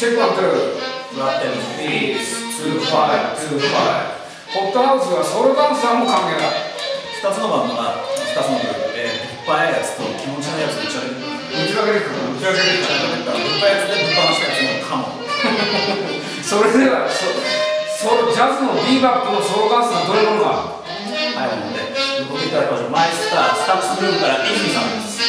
Hot House はソロダンサーも関係ない。2つのバンドが2つのグループで、ぶっぱいやつと気持ちのやつ打ち分けるから、ぶっぱいやつでぶっぱなしたやつのカモ。それではジャズのビーバップのソロダンスのどれものがはい、なのでご覧いただきましょう。マイスタースタッフグループから泉さんです。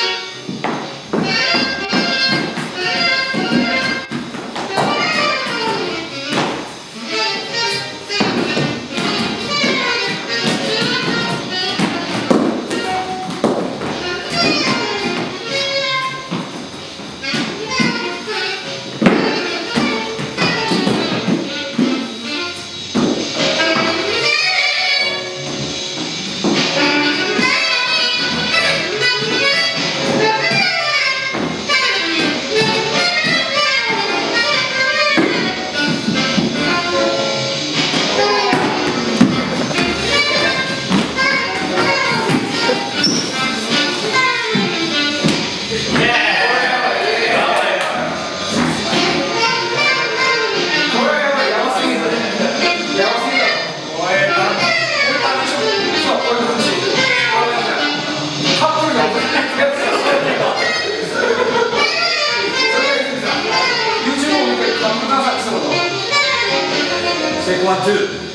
One, two.